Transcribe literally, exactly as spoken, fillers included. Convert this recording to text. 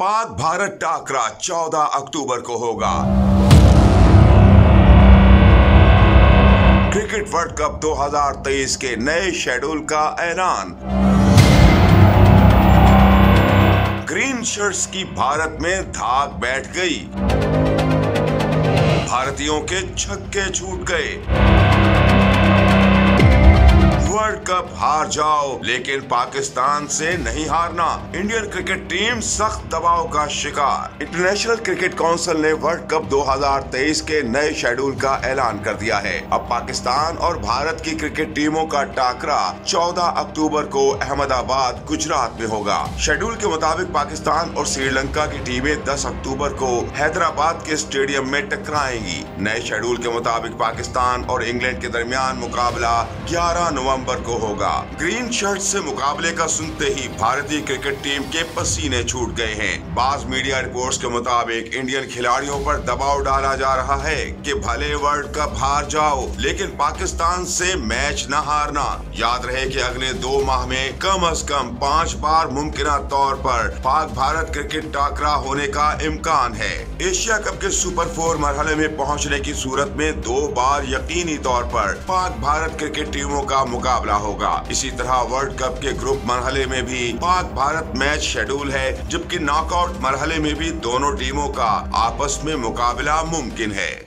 पाक भारत टाकरा चौदह अक्टूबर को होगा। क्रिकेट वर्ल्ड कप दो हज़ार तेईस के नए शेड्यूल का ऐलान। ग्रीन शर्ट्स की भारत में धाक बैठ गई, भारतीयों के छक्के छूट गए। वर्ल्ड कप हार जाओ लेकिन पाकिस्तान से नहीं हारना, इंडियन क्रिकेट टीम सख्त दबाव का शिकार। इंटरनेशनल क्रिकेट काउंसिल ने वर्ल्ड कप दो हज़ार तेईस के नए शेड्यूल का ऐलान कर दिया है। अब पाकिस्तान और भारत की क्रिकेट टीमों का टाकरा चौदह अक्टूबर को अहमदाबाद गुजरात में होगा। शेड्यूल के मुताबिक पाकिस्तान और श्रीलंका की टीमें दस अक्टूबर को हैदराबाद के स्टेडियम में टकराएंगी। नए शेड्यूल के मुताबिक पाकिस्तान और इंग्लैंड के दरमियान मुकाबला ग्यारह नवम्बर को होगा। ग्रीन शर्ट से मुकाबले का सुनते ही भारतीय क्रिकेट टीम के पसीने छूट गए हैं। बाज मीडिया रिपोर्ट्स के मुताबिक इंडियन खिलाड़ियों पर दबाव डाला जा रहा है कि भले वर्ल्ड कप हार जाओ लेकिन पाकिस्तान से मैच न हारना। याद रहे कि अगले दो माह में कम से कम पाँच बार मुमकिना तौर पर पाक भारत क्रिकेट टाकरा होने का इम्कान है। एशिया कप के सुपर फोर मरहले में पहुँचने की सूरत में दो बार यकीनी तौर पर पाक भारत क्रिकेट टीमों का मुकाबला होगा। इसी तरह वर्ल्ड कप के ग्रुप मरहले में भी पाक भारत मैच शेड्यूल है, जबकि नॉकआउट मरहले में भी दोनों टीमों का आपस में मुकाबला मुमकिन है।